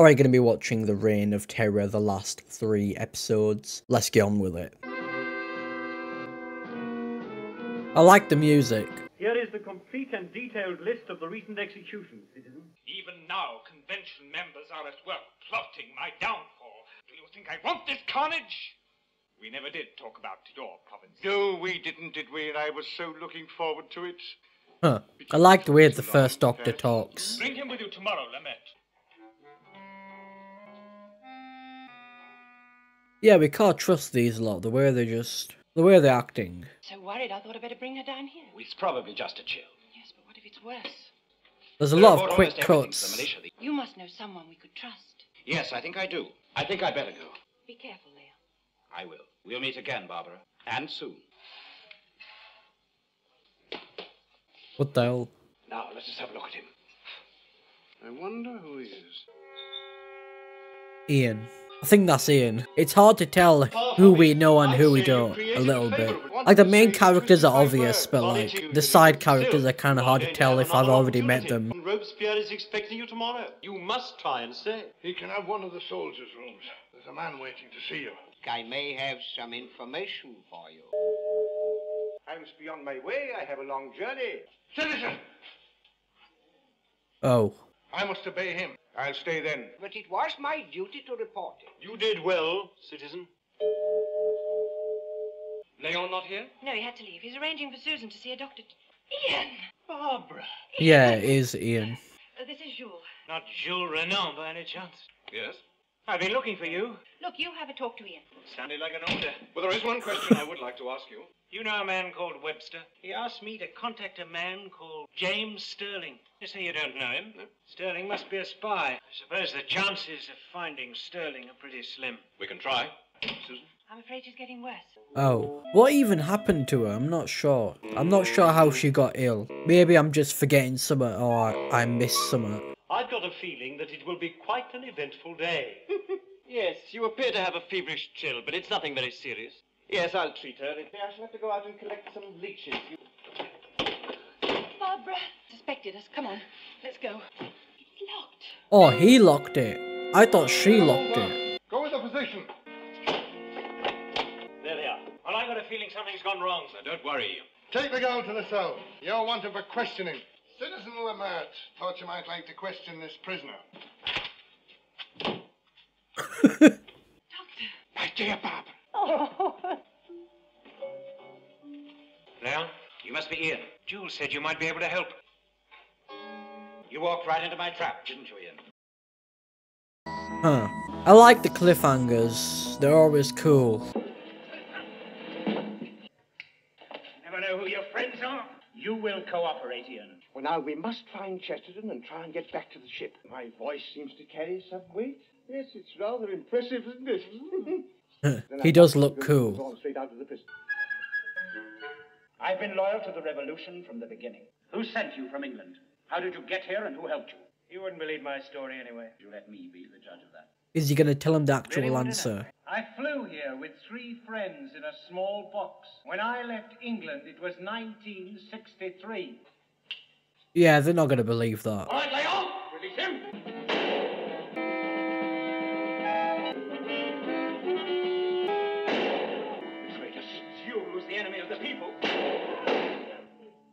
or are you going to be watching the Reign of Terror, the last 3 episodes? Let's get on with it. I like the music. Here is the complete and detailed list of the recent executions, citizen. Even now, convention members are at work plotting my downfall. Do you think I want this carnage? We never did talk about your province. No, we didn't, did we? And I was so looking forward to it. Huh. I like the way the first Doctor talks. Bring him with you tomorrow, Lemaitre. Yeah, we can't trust these lot. The way they're acting. So worried, I thought I'd better bring her down here. It's probably just a chill. Yes, but what if it's worse? There's a lot of quick cuts. You must know someone we could trust. Yes, I think I do. I think I'd better go. Be careful, Leo. I will. We'll meet again, Barbara. And soon. What the hell? Now, let's just have a look at him. I wonder who he is. Ian. I think that's Ian. It's hard to tell who we know and who we don't, a little bit. Like, the main characters are obvious, but like, the side characters are kind of hard to tell if I've already met them. Robespierre is expecting you tomorrow. You must try and stay. He can have one of the soldiers' rooms. There's a man waiting to see you. I may have some information for you. I must be on my way. I have a long journey. Citizen! Oh. I must obey him. I'll stay then. But it was my duty to report it. You did well, citizen. Leon not here? No, he had to leave. He's arranging for Susan to see a doctor. Ian! Barbara! Yeah, it is Ian. This is Jules. Not Jules Renan by any chance? Yes? I've been looking for you. Look, you have a talk to Ian. Sounded like an order. Well, there is one question I would like to ask you. You know a man called Webster? He asked me to contact a man called James Sterling. You say you don't know him? No. Sterling must be a spy. I suppose the chances of finding Sterling are pretty slim. We can try. Susan? I'm afraid she's getting worse. Oh. What even happened to her? I'm not sure. I'm not sure how she got ill. Maybe I'm just forgetting something, or I missed something. I've got a feeling that it will be quite an eventful day. Yes, you appear to have a feverish chill, but it's nothing very serious. Yes, I'll treat her. I shall have to go out and collect some leeches. Barbara suspected us. Come on, let's go. It's locked. Oh, he locked it. I thought she locked it. Go with the physician. There they are. Well, I got a feeling something's gone wrong, so don't worry. Take the girl to the cell. You're wanted for questioning. Citizen Lemaitre, thought you might like to question this prisoner. Doctor. My dear Barbara. Oh. Leon, you must be Ian. Jules said you might be able to help. You walked right into my trap, didn't you, Ian? Huh. I like the cliffhangers. They're always cool. Never know who your friends are. You will cooperate, Ian. Well, now, we must find Chesterton and try and get back to the ship. My voice seems to carry some weight. Yes, it's rather impressive, isn't it? He does look cool. I've been loyal to the revolution from the beginning. Who sent you from England? How did you get here and who helped you? You wouldn't believe my story anyway. You let me be the judge of that. Is he going to tell him the actual answer? I flew here with 3 friends in a small box. When I left England, it was 1963. Yeah, they're not going to believe that. All right, Leon! Release him!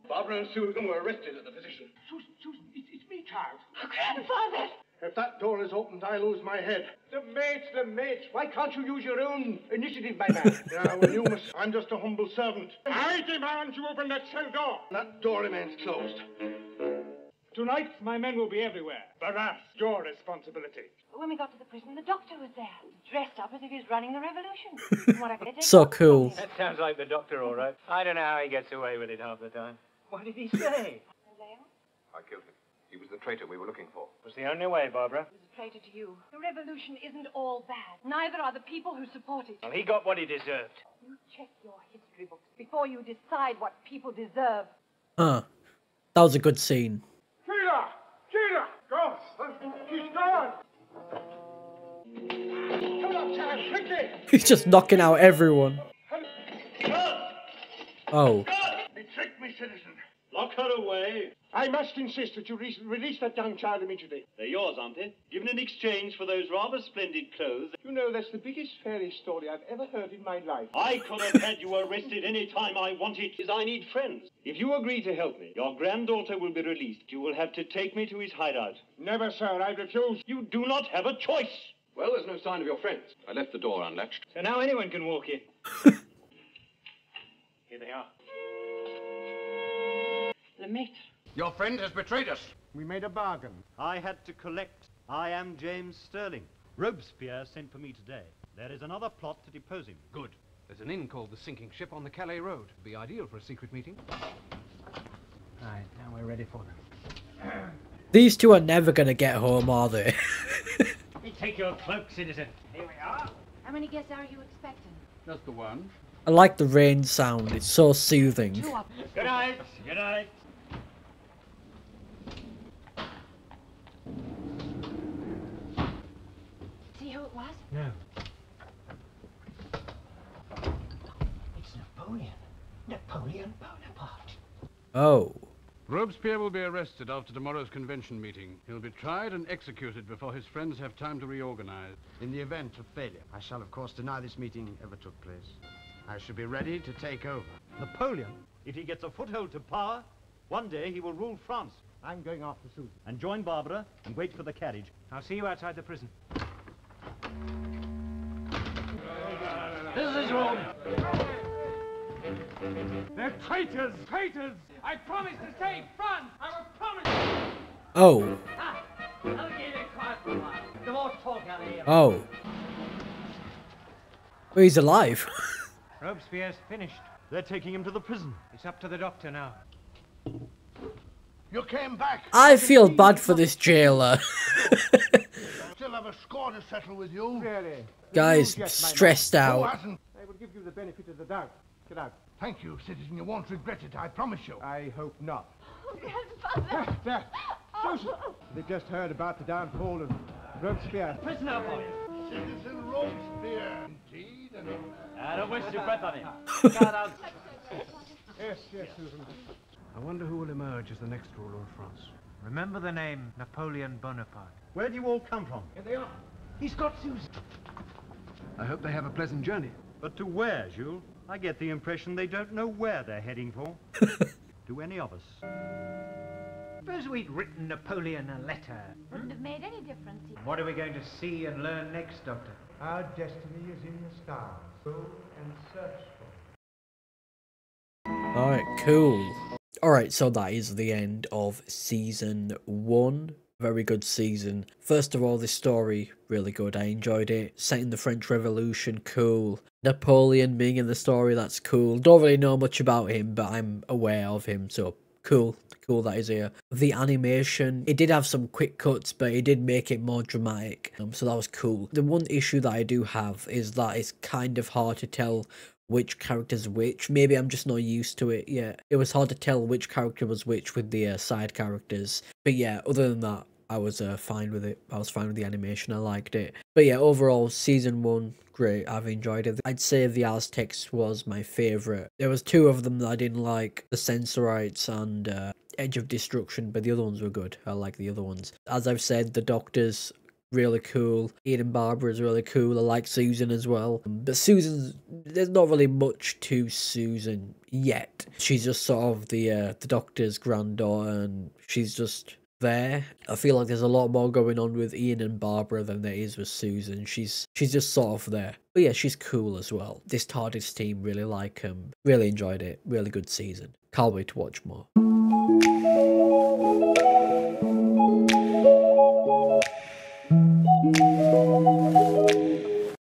Barbara and Susan were arrested at the position. Susan, it's me, child. Oh, Grandfather! If that door is opened, I lose my head. The maids, why can't you use your own initiative, my man? Yeah, well, you must. I'm just a humble servant. I demand you open that cell door. That door remains closed. Tonight, my men will be everywhere. Barras, your responsibility. When we got to the prison, the doctor was there, dressed up as if he was running the revolution. So cool. That sounds like the doctor, all right. I don't know how he gets away with it half the time. What did he say? I killed him. He was the traitor we were looking for. It was the only way, Barbara. He was a traitor to you. The revolution isn't all bad. Neither are the people who support it. Well, he got what he deserved. You check your history books before you decide what people deserve. Huh. That was a good scene. Sheila! Sheila! Go! She's gone! Come on, Chad! Quickly! He's just knocking out everyone. Oh. Citizen. Lock her away. I must insist that you release that young child immediately. They're yours, aren't they? Given in exchange for those rather splendid clothes. You know, that's the biggest fairy story I've ever heard in my life. I could have had you arrested any time I wanted. I need friends. If you agree to help me, your granddaughter will be released. You will have to take me to his hideout. Never, sir. I refuse. You do not have a choice. Well, there's no sign of your friends. I left the door unlatched. So now anyone can walk in. Here they are. Lemaitre. Your friend has betrayed us. We made a bargain. I had to collect. I am James Sterling. Robespierre sent for me today. There is another plot to depose him. Good. There's an inn called the Sinking Ship on the Calais Road. It'd be ideal for a secret meeting. Right, now we're ready for them. These two are never going to get home, are they? Take your cloak, citizen. Here we are. How many guests are you expecting? Just the one. I like the rain sound. It's so soothing. Good night. Good night. See who it was? No. It's Napoleon. Napoleon Bonaparte. Oh. Robespierre will be arrested after tomorrow's convention meeting. He'll be tried and executed before his friends have time to reorganize. In the event of failure, I shall, of course, deny this meeting ever took place. I shall be ready to take over. Napoleon, if he gets a foothold to power, one day he will rule France. I'm going after Susan. And join Barbara and wait for the carriage. I'll see you outside the prison. This is his room. They're traitors! Traitors! I promised to save France! I will promise! Oh. Ah, I'll give it quiet for a while. The more talk out of here. Oh. Well, he's alive. Robespierre's finished. They're taking him to the prison. It's up to the doctor now. You came back! I feel bad for this jailer. Still have a score to settle with you. Really? Guy's stressed out. I will give you the benefit of the doubt. Get out. Thank you, citizen. You won't regret it, I promise you. I hope not. Oh, grandfather! There! Susan! They've just heard about the downfall of Robespierre. Prisoner, boy! Citizen Robespierre! Indeed, and I don't wish to bet on him. Yes, yes, Susan. I wonder who will emerge as the next ruler of France. Remember the name Napoleon Bonaparte. Where do you all come from? Here they are. He's got Susan. I hope they have a pleasant journey. But to where, Jules? I get the impression they don't know where they're heading for. Do any of us? Suppose we'd written Napoleon a letter. Wouldn't have made any difference. What are we going to see and learn next, Doctor? Our destiny is in the stars. Go and search for it. Alright, cool. Alright, so that is the end of season one. Very good season. First of all, this story, really good. I enjoyed it. Set in the French Revolution, cool. Napoleon being in the story, that's cool. Don't really know much about him, but I'm aware of him, so cool. Cool, that is here. The animation, it did have some quick cuts, but it did make it more dramatic, so that was cool. The one issue that I do have is that it's kind of hard to tell which character's which. Maybe I'm just not used to it yet. It was hard to tell which character was which with the side characters. But yeah, other than that, I was fine with it. I was fine with the animation. I liked it. But yeah, overall, season one, great. I've enjoyed it. I'd say the Aztecs was my favourite. There was two of them that I didn't like, the Censorites and Edge of Destruction, but the other ones were good. I like the other ones. As I've said, the Doctors, really cool. Ian and Barbara is really cool. I like Susan as well. But Susan's, there's not really much to Susan yet. She's just sort of the Doctor's granddaughter, and she's just there. I feel like there's a lot more going on with Ian and Barbara than there is with Susan. She's just sort of there. But yeah, she's cool as well. This TARDIS team, really like them. Really enjoyed it. Really good season. Can't wait to watch more.